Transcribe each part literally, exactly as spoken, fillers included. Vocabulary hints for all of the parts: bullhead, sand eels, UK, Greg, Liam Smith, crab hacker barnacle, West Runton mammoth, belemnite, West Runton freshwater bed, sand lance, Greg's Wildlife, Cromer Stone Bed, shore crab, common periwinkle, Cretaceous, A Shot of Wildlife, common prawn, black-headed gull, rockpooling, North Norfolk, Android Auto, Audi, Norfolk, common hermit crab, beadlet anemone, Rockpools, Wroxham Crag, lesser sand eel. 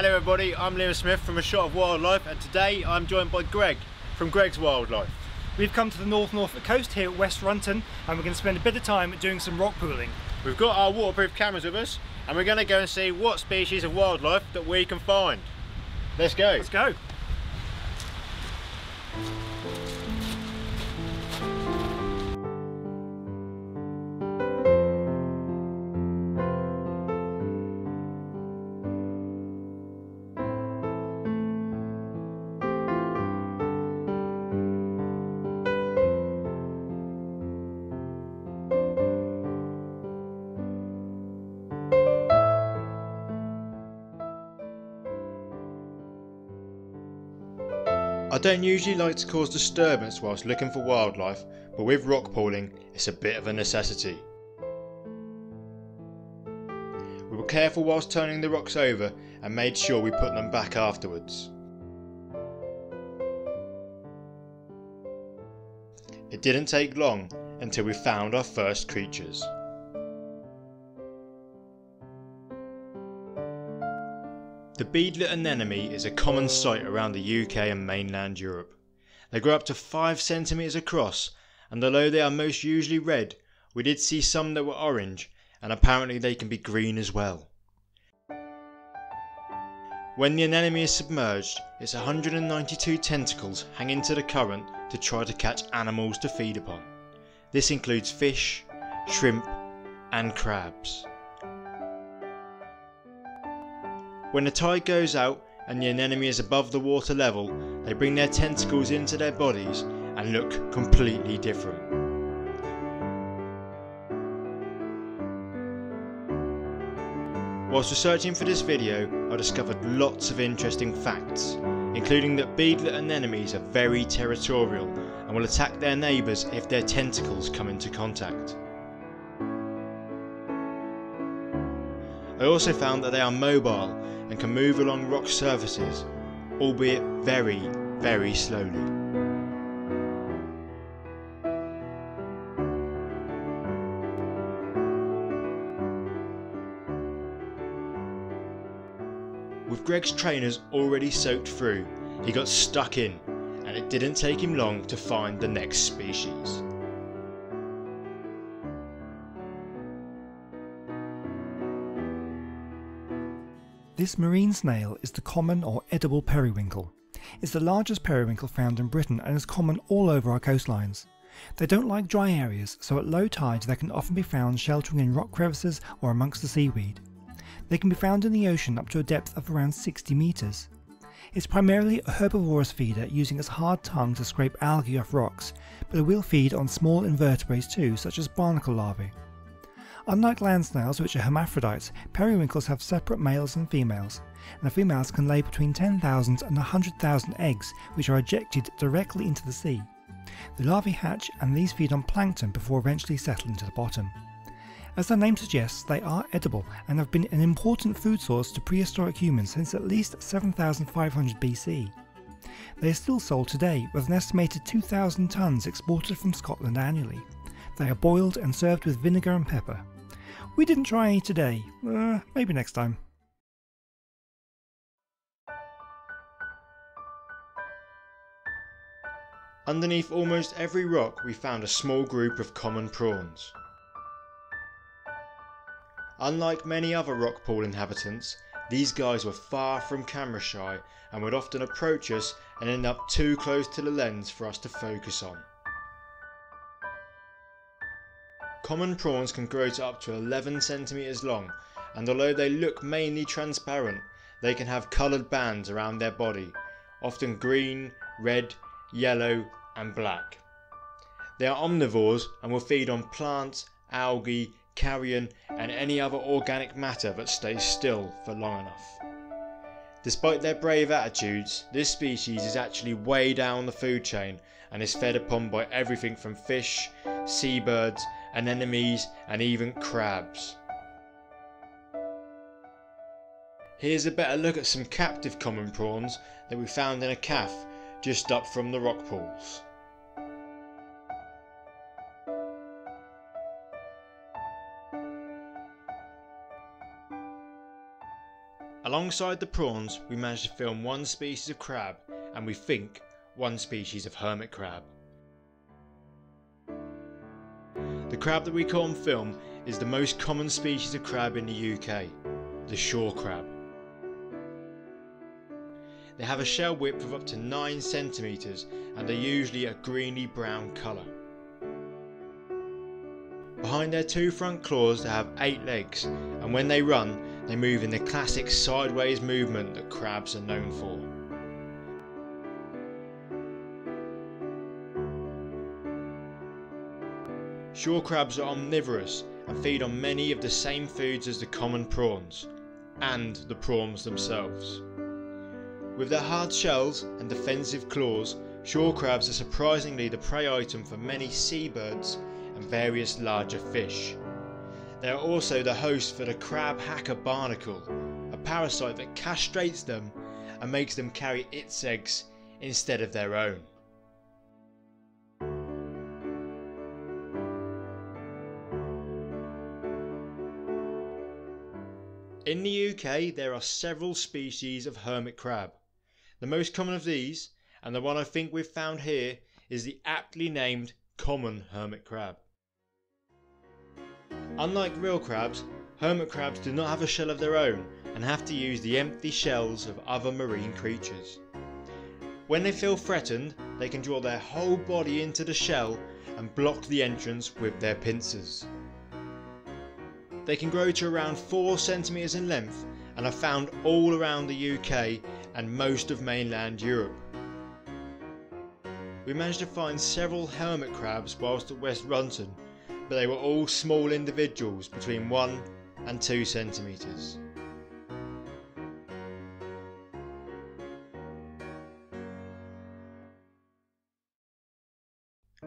Hello everybody, I'm Liam Smith from A Shot of Wildlife, and today I'm joined by Greg from Greg's Wildlife. We've come to the North Norfolk coast here at West Runton, and we're going to spend a bit of time doing some rock pooling. We've got our waterproof cameras with us, and we're going to go and see what species of wildlife that we can find. Let's go. Let's go. I don't usually like to cause disturbance whilst looking for wildlife, but with rock pooling it's a bit of a necessity. We were careful whilst turning the rocks over and made sure we put them back afterwards. It didn't take long until we found our first creatures. The beadlet anemone is a common sight around the U K and mainland Europe. They grow up to five centimetres across, and although they are most usually red, we did see some that were orange, and apparently they can be green as well. When the anemone is submerged, its one hundred ninety-two tentacles hang into the current to try to catch animals to feed upon. This includes fish, shrimp and crabs. When the tide goes out and the anemone is above the water level, they bring their tentacles into their bodies and look completely different. Whilst researching for this video, I discovered lots of interesting facts, including that beadlet anemones are very territorial and will attack their neighbours if their tentacles come into contact. I also found that they are mobile and can move along rock surfaces, albeit very, very slowly. With Greg's trainers already soaked through, he got stuck in, and it didn't take him long to find the next species. This marine snail is the common or edible periwinkle. It's the largest periwinkle found in Britain and is common all over our coastlines. They don't like dry areas, so at low tide they can often be found sheltering in rock crevices or amongst the seaweed. They can be found in the ocean up to a depth of around sixty metres. It's primarily a herbivorous feeder, using its hard tongue to scrape algae off rocks, but it will feed on small invertebrates too, such as barnacle larvae. Unlike land snails, which are hermaphrodites, periwinkles have separate males and females, and the females can lay between ten thousand and one hundred thousand eggs, which are ejected directly into the sea. The larvae hatch, and these feed on plankton before eventually settling to the bottom. As their name suggests, they are edible and have been an important food source to prehistoric humans since at least seven thousand five hundred B C. They are still sold today, with an estimated two thousand tonnes exported from Scotland annually. They are boiled and served with vinegar and pepper. We didn't try any today, uh, maybe next time. Underneath almost every rock we found a small group of common prawns. Unlike many other rock pool inhabitants, these guys were far from camera shy and would often approach us and end up too close to the lens for us to focus on. Common prawns can grow to up to eleven centimetres long, and although they look mainly transparent, they can have coloured bands around their body, often green, red, yellow and black. They are omnivores and will feed on plants, algae, carrion and any other organic matter that stays still for long enough. Despite their brave attitudes, this species is actually way down the food chain and is fed upon by everything from fish, seabirds, anemones and even crabs. Here's a better look at some captive common prawns that we found in a caff just up from the rock pools. Alongside the prawns, we managed to film one species of crab, and we think one species of hermit crab. The crab that we caught on film is the most common species of crab in the U K, the shore crab. They have a shell width of up to nine centimetres and are usually a greeny brown colour. Behind their two front claws they have eight legs, and when they run they move in the classic sideways movement that crabs are known for. Shore crabs are omnivorous and feed on many of the same foods as the common prawns, and the prawns themselves. With their hard shells and defensive claws, shore crabs are surprisingly the prey item for many seabirds and various larger fish. They are also the host for the crab hacker barnacle, a parasite that castrates them and makes them carry its eggs instead of their own. In the U K there are several species of hermit crab. The most common of these, and the one I think we've found here, is the aptly named common hermit crab. Unlike real crabs, hermit crabs do not have a shell of their own and have to use the empty shells of other marine creatures. When they feel threatened, they can draw their whole body into the shell and block the entrance with their pincers. They can grow to around four centimetres in length and are found all around the U K and most of mainland Europe. We managed to find several hermit crabs whilst at West Runton, but they were all small individuals between one and two centimetres.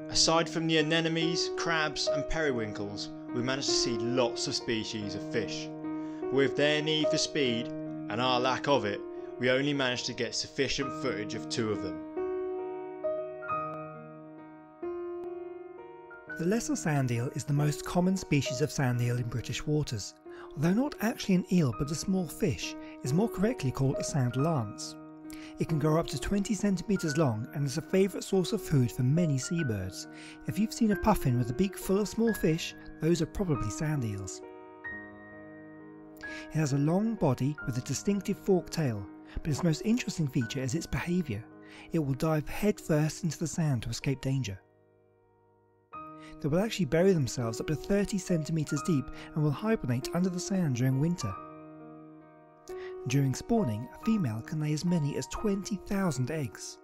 Aside from the anemones, crabs and periwinkles, we managed to see lots of species of fish. With their need for speed, and our lack of it, we only managed to get sufficient footage of two of them. The lesser sand eel is the most common species of sand eel in British waters. Although not actually an eel but a small fish, it is more correctly called a sand lance. It can grow up to twenty centimetres long and is a favourite source of food for many seabirds. If you've seen a puffin with a beak full of small fish, those are probably sand eels. It has a long body with a distinctive forked tail, but its most interesting feature is its behaviour. It will dive headfirst into the sand to escape danger. They will actually bury themselves up to thirty centimetres deep and will hibernate under the sand during winter. During spawning, a female can lay as many as twenty thousand eggs.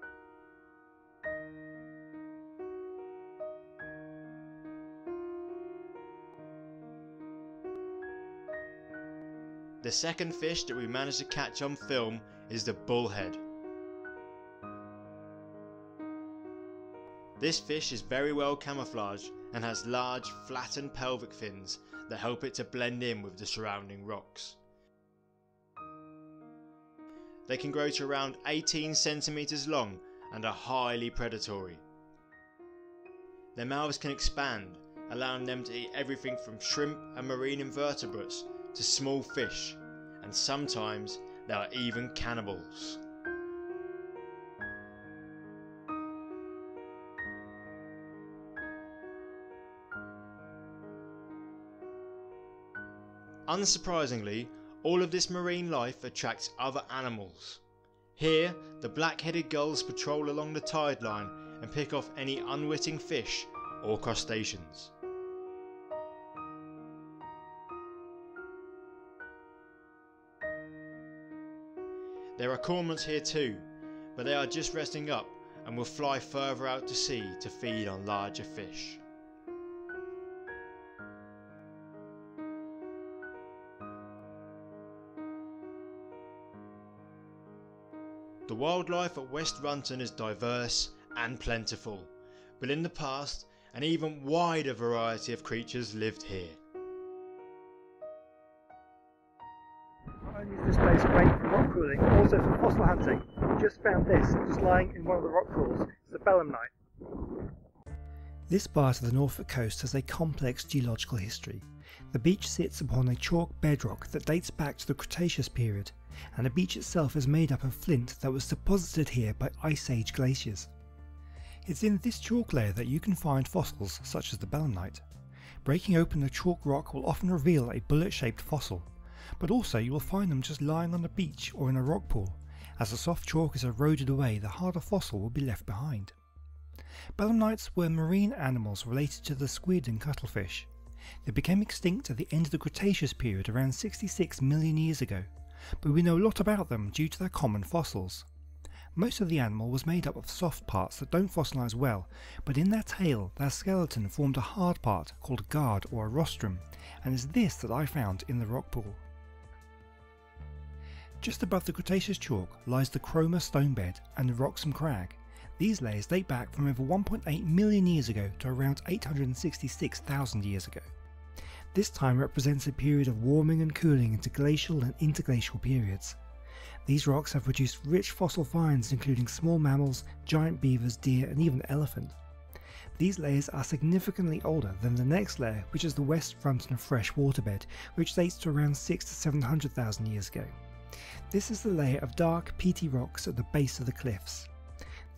The second fish that we managed to catch on film is the bullhead. This fish is very well camouflaged and has large, flattened pelvic fins that help it to blend in with the surrounding rocks. They can grow to around eighteen centimetres long and are highly predatory. Their mouths can expand, allowing them to eat everything from shrimp and marine invertebrates to small fish, and sometimes they are even cannibals. Unsurprisingly, all of this marine life attracts other animals. Here, the black-headed gulls patrol along the tide line and pick off any unwitting fish or crustaceans. There are cormorants here too, but they are just resting up and will fly further out to sea to feed on larger fish. The wildlife at West Runton is diverse and plentiful, but in the past an even wider variety of creatures lived here. Not only is this place great for rock crawling, also for fossil hunting. We just found this, just lying in one of the rock pools. It's a belemnite. This part of the Norfolk coast has a complex geological history. The beach sits upon a chalk bedrock that dates back to the Cretaceous period, and the beach itself is made up of flint that was deposited here by Ice Age glaciers. It's in this chalk layer that you can find fossils such as the belemnite. Breaking open a chalk rock will often reveal a bullet-shaped fossil, but also you will find them just lying on the beach or in a rock pool. As the soft chalk is eroded away, the harder fossil will be left behind. Belemnites were marine animals related to the squid and cuttlefish. They became extinct at the end of the Cretaceous period around sixty-six million years ago, but we know a lot about them due to their common fossils. Most of the animal was made up of soft parts that don't fossilise well, but in their tail, their skeleton formed a hard part called a guard or a rostrum, and it's this that I found in the rock pool. Just above the Cretaceous chalk lies the Cromer Stone Bed and the Wroxham Crag. These layers date back from over one point eight million years ago to around eight hundred sixty-six thousand years ago. This time represents a period of warming and cooling into glacial and interglacial periods. These rocks have produced rich fossil finds including small mammals, giant beavers, deer and even elephant. These layers are significantly older than the next layer, which is the West Runton freshwater bed, which dates to around six to seven hundred thousand years ago. This is the layer of dark peaty rocks at the base of the cliffs.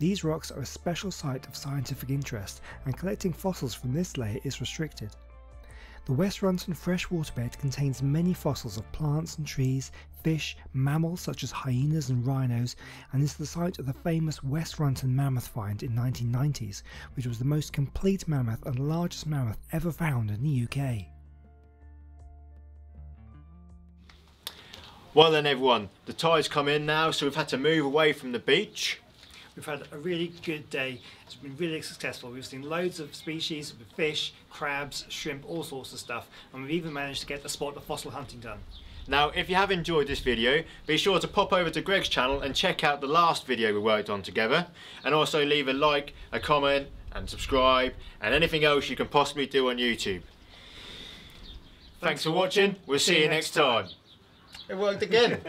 These rocks are a special site of scientific interest, and collecting fossils from this layer is restricted. The West Runton freshwater bed contains many fossils of plants and trees, fish, mammals such as hyenas and rhinos, and is the site of the famous West Runton mammoth find in the nineteen nineties, which was the most complete mammoth and largest mammoth ever found in the U K. Well then everyone, the tide's come in now, so we've had to move away from the beach. We've had a really good day. It's been really successful. We've seen loads of species, fish, crabs, shrimp, all sorts of stuff. And we've even managed to get a spot of fossil hunting done. Now, if you have enjoyed this video, be sure to pop over to Greg's channel and check out the last video we worked on together. And also leave a like, a comment, and subscribe, and anything else you can possibly do on YouTube. Thanks, Thanks for watching. We'll see you next time. It worked again.